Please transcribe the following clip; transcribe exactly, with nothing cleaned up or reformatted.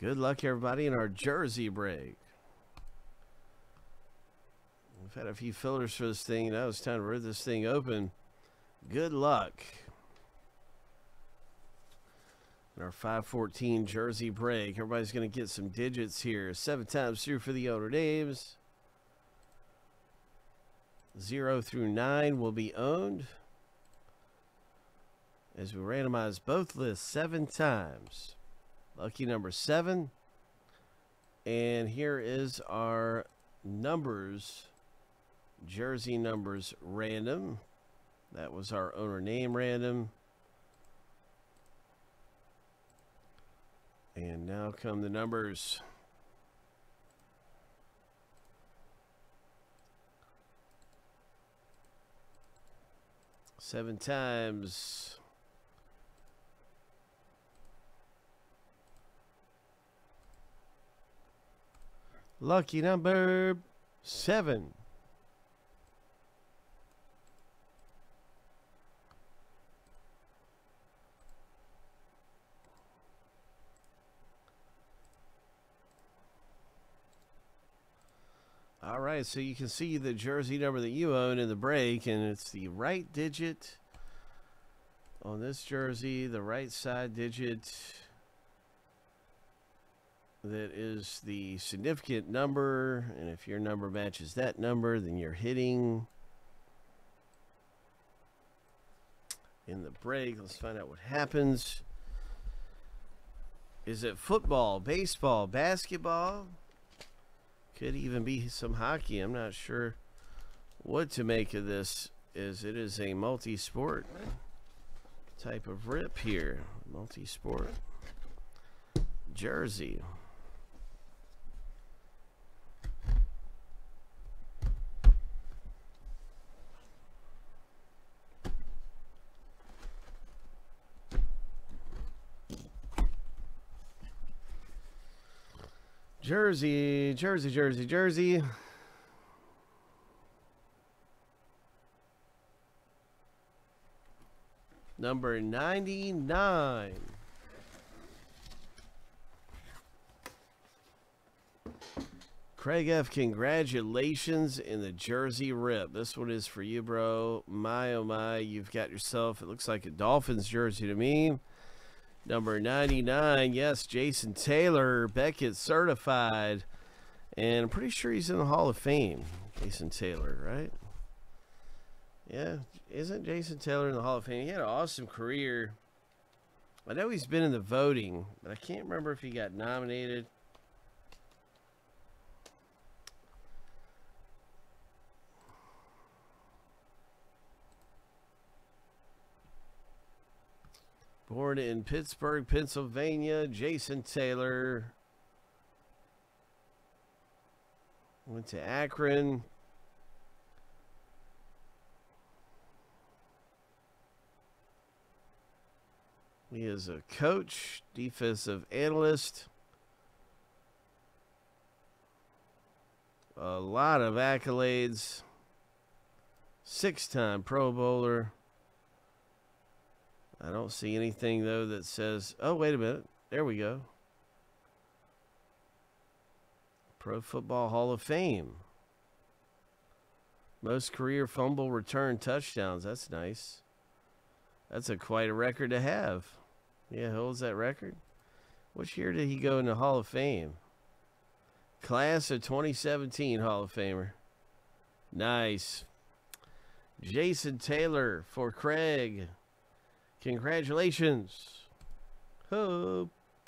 Good luck, everybody, in our jersey break. We've had a few filters for this thing. Now it's time to rip this thing open. Good luck. In our five fourteen jersey break, everybody's going to get some digits here. Seven times through for the owner names. Zero through nine will be owned. As we randomize both lists seven times. Lucky number seven. And here is our numbers, jersey numbers random. That was our owner name random. And now come the numbers. Seven times. Lucky number seven. All right, so you can see the jersey number that you own in the break, and it's the right digit on this jersey, the right side digit. That is the significant number, and if your number matches that number, then you're hitting in the break. Let's find out what happens. Is it football, baseball, basketball? Could even be some hockey. I'm not sure what to make of this, as it is a multi-sport type of rip here. Multi-sport jersey. Jersey, jersey, jersey, jersey. Number ninety-nine. Craig F, congratulations in the jersey rip. This one is for you, bro. My, oh my, you've got yourself, it looks like a Dolphins jersey to me. Number ninety-nine, yes, Jason Taylor, Beckett certified. And I'm pretty sure he's in the Hall of Fame, Jason Taylor, right? Yeah, isn't Jason Taylor in the Hall of Fame? He had an awesome career. I know he's been in the voting, but I can't remember if he got nominated. Born in Pittsburgh, Pennsylvania, Jason Taylor. Went to Akron. He is a coach, defensive analyst. A lot of accolades. Six-time Pro Bowler. I don't see anything, though, that says... Oh, wait a minute. There we go. Pro Football Hall of Fame. Most career fumble return touchdowns. That's nice. That's a quite a record to have. Yeah, holds that record. Which year did he go in the Hall of Fame? Class of twenty seventeen Hall of Famer. Nice. Jason Taylor for Craig. Congratulations. Hope.